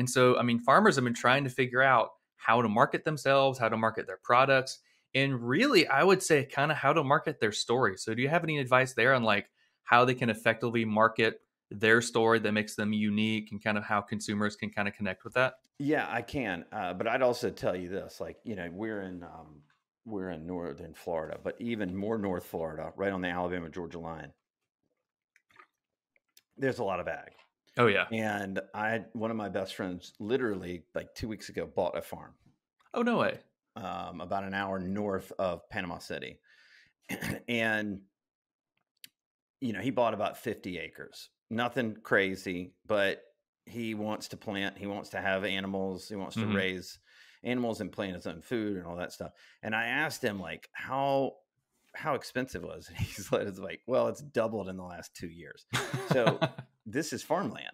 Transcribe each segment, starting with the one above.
And so, I mean, farmers have been trying to figure out how to market themselves, how to market their products, and really, I would say kind of how to market their story. So do you have any advice there on like how they can effectively market their story that makes them unique and kind of how consumers can kind of connect with that? Yeah, I can. But I'd also tell you this, like, you know, we're in northern Florida, but even more north Florida, right on the Alabama-Georgia line, there's a lot of ag. Oh, yeah. And one of my best friends literally like 2 weeks ago bought a farm. Oh, no way. About an hour north of Panama City. And, you know, he bought about 50 acres, nothing crazy, but he wants to plant, he wants to have animals, he wants to raise animals and plant his own food and all that stuff. And I asked him like, how expensive it was? And he's like, well, it's doubled in the last 2 years. So this is farmland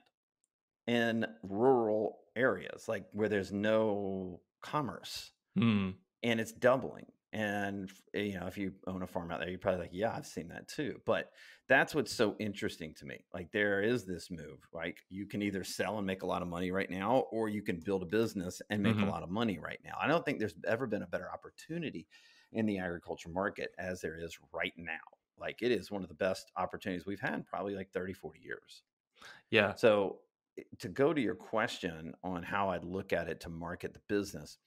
in rural areas, like where there's no commerce. And it's doubling. And, you know, if you own a farm out there, you're probably like, yeah, I've seen that too. But that's what's so interesting to me. Like there is this move, like you can either sell and make a lot of money right now, or you can build a business and make a lot of money right now. I don't think there's ever been a better opportunity in the agriculture market as there is right now. Like it is one of the best opportunities we've had probably like 30, 40 years. Yeah. So to go to your question on how I'd look at it to market the business,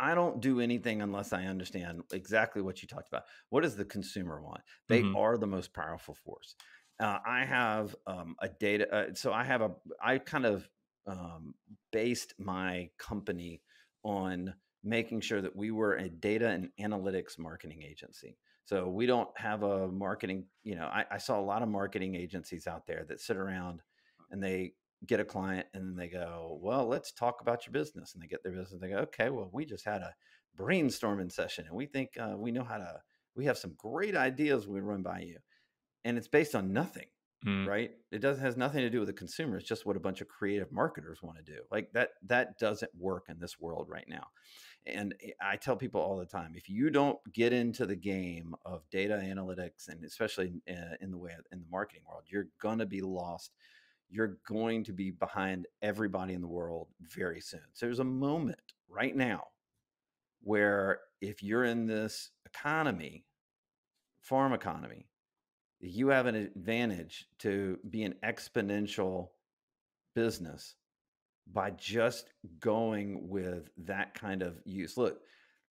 I don't do anything unless I understand exactly what you talked about. What does the consumer want? They are the most powerful force. I have a data. So I kind of based my company on making sure that we were a data and analytics marketing agency. So we don't have a marketing, you know, I saw a lot of marketing agencies out there that sit around and they get a client and then they go, well, let's talk about your business. And they get their business. They go, okay, well, we just had a brainstorming session and we think we know how to, we have some great ideas we run by you. And it's based on nothing, right? It has nothing to do with the consumer. It's just what a bunch of creative marketers want to do. Like that doesn't work in this world right now. And I tell people all the time, if you don't get into the game of data analytics, and especially in the marketing world, you're going to be lost. You're going to be behind everybody in the world very soon. So there's a moment right now where if you're in this economy, farm economy, you have an advantage to be an exponential business by just going with that kind of use. Look,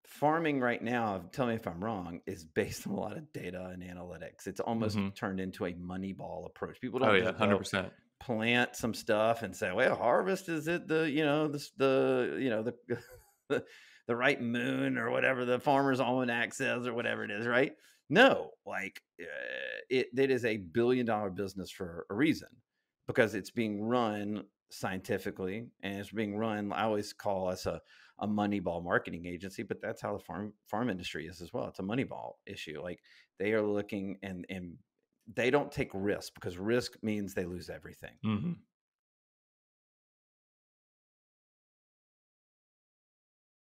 farming right now, tell me if I'm wrong, is based on a lot of data and analytics. It's almost turned into a Moneyball approach. People don't just 100%. Plant some stuff and say, well, harvest is it the right moon or whatever the farmer's almanac says or whatever it is, right? No, like it is a billion-dollar business for a reason because it's being run scientifically and it's being run. I always call us a Moneyball marketing agency, but that's how the farm industry is as well. It's a Moneyball issue. Like they are looking and they don't take risk because risk means they lose everything.